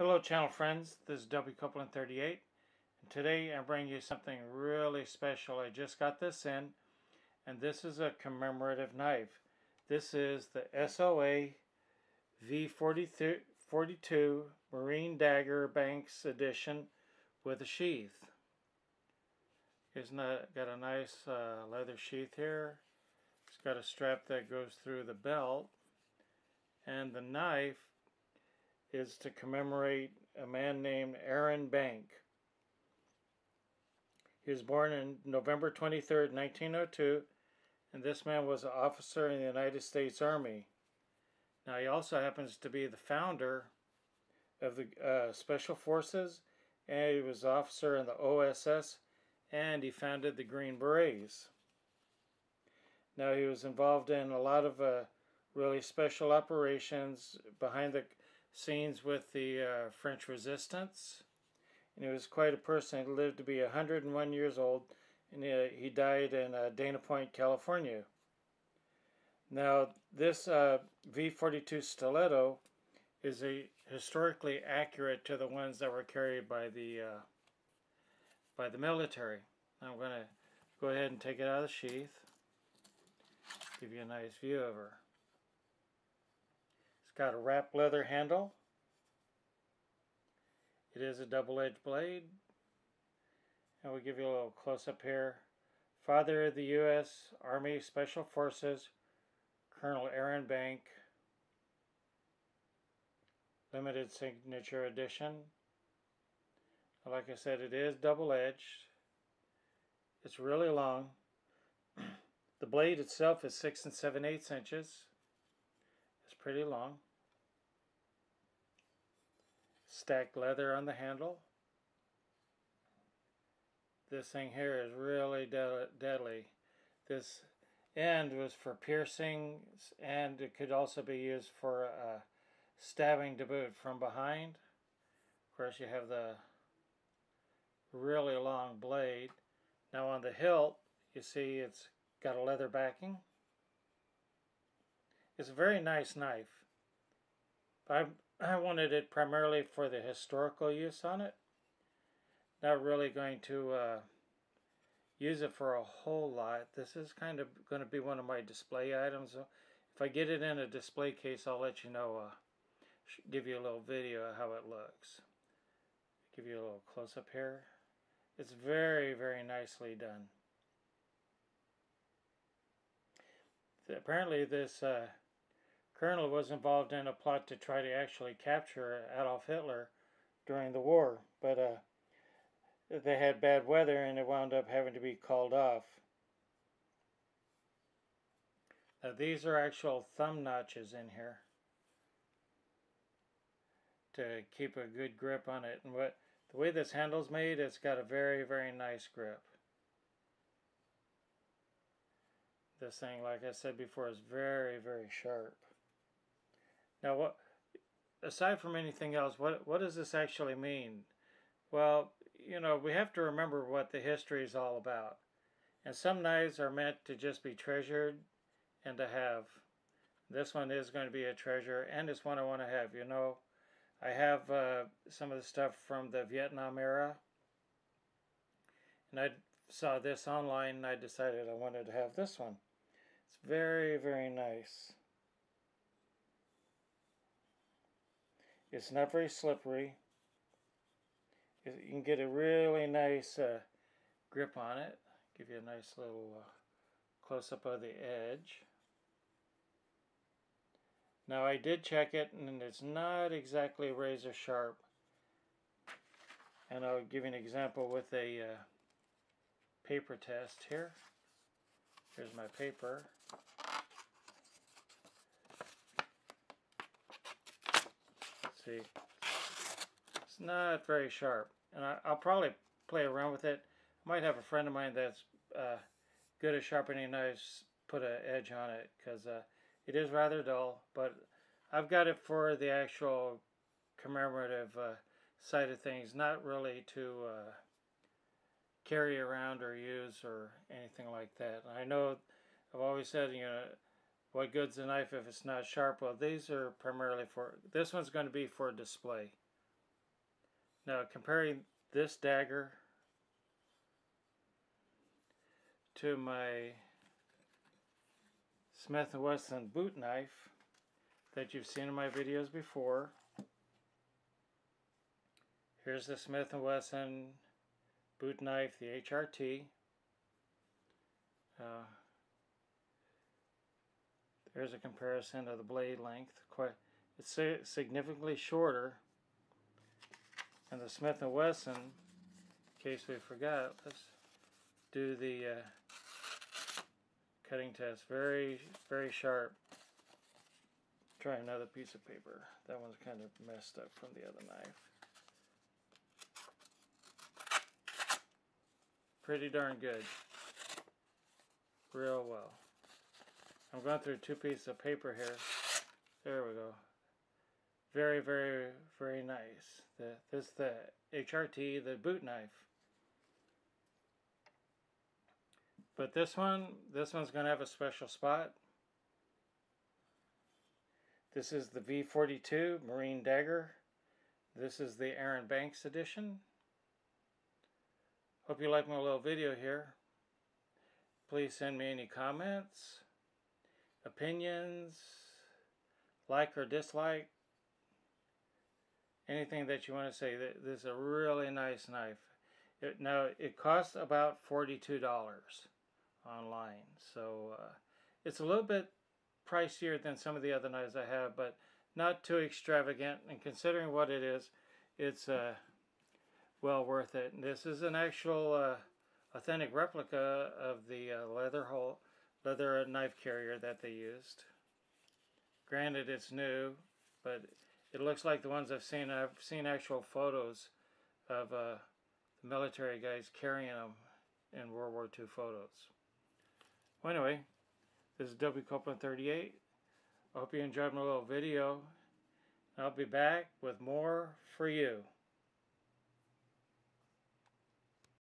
Hello channel friends, this is WCopeland38 and today I bring you something really special. I just got this in and this is a commemorative knife. This is the SOA V42 Marine Dagger Banks edition with a sheath. It's got a nice leather sheath here. It's got a strap that goes through the belt, and the knife is to commemorate a man named Aaron Bank. He was born on November 23rd, 1902, and this man was an officer in the United States Army. Now he also happens to be the founder of the Special Forces, and he was an officer in the OSS, and he founded the Green Berets. Now he was involved in a lot of really special operations behind the scenes with the French Resistance, and he was quite a person. He lived to be 101 years old, and he died in Dana Point, California. Now this V42 stiletto is historically accurate to the ones that were carried by the military. I'm going to go ahead and take it out of the sheath, give you a nice view of her. It's got a wrapped leather handle. It is a double-edged blade. And we'll give you a little close-up here. Father of the U.S. Army Special Forces, Colonel Aaron Bank. Limited signature edition. Like I said, it is double-edged. It's really long. The blade itself is 6 7/8 inches. It's pretty long. Stacked leather on the handle. This thing here is really deadly. This end was for piercing, and it could also be used for stabbing to boot from behind. Of course, you have the really long blade. Now on the hilt, you see it's got a leather backing. It's a very nice knife. I wanted it primarily for the historical use on it. Not really going to use it for a whole lot. This is kind of going to be one of my display items. If I get it in a display case, I'll let you know. Give you a little video of how it looks. Give you a little close-up here. It's very, very nicely done. Apparently this colonel was involved in a plot to try to actually capture Adolf Hitler during the war, but they had bad weather and it wound up having to be called off. Now these are actual thumb notches in here to keep a good grip on it, and the way this handle's made, it's got a very, very nice grip. This thing, like I said before, is very, very sharp. Now, aside from anything else, what does this actually mean? Well, you know, we have to remember what the history is all about. And some knives are meant to just be treasured and to have. This one is going to be a treasure, and it's one I want to have. You know, I have some of the stuff from the Vietnam era, and I saw this online, and I decided I wanted to have this one. It's very, very nice. It's not very slippery. You can get a really nice grip on it. Give you a nice little close-up of the edge. Now I did check it, and it's not exactly razor sharp. And I'll give you an example with a paper test here. Here's my paper. See, it's not very sharp, and I'll probably play around with it. I might have a friend of mine that's good at sharpening knives put an edge on it, because it is rather dull, but I've got it for the actual commemorative side of things, not really to carry around or use or anything like that. And I know I've always said, you know, what good's a knife if it's not sharp? Well, these are primarily for, this one's going to be for display. Now comparing this dagger to my Smith and Wesson boot knife that you've seen in my videos before. Here's the Smith and Wesson boot knife, the HRT. There's a comparison of the blade length. It's significantly shorter, and the Smith and Wesson, in case we forgot, let's do the cutting test. Very, very sharp. Try another piece of paper. That one's kind of messed up from the other knife. Pretty darn good. Real well. I'm going through two pieces of paper here. There we go. Very, very, very nice. This is the HRT, the boot knife. But this one's going to have a special spot. This is the V42 Marine Dagger. This is the Aaron Banks edition. Hope you like my little video here. Please send me any comments, opinions, like or dislike, anything that you want to say. This is a really nice knife. Now, it costs about $42 online, so it's a little bit pricier than some of the other knives I have, but not too extravagant, and considering what it is, it's well worth it. And this is an actual authentic replica of the leather knife carrier that they used. Granted, it's new, but it looks like the ones I've seen. I've seen actual photos of the military guys carrying them in World War II photos. Well, anyway, this is WCopeland38. I hope you enjoyed my little video. I'll be back with more for you.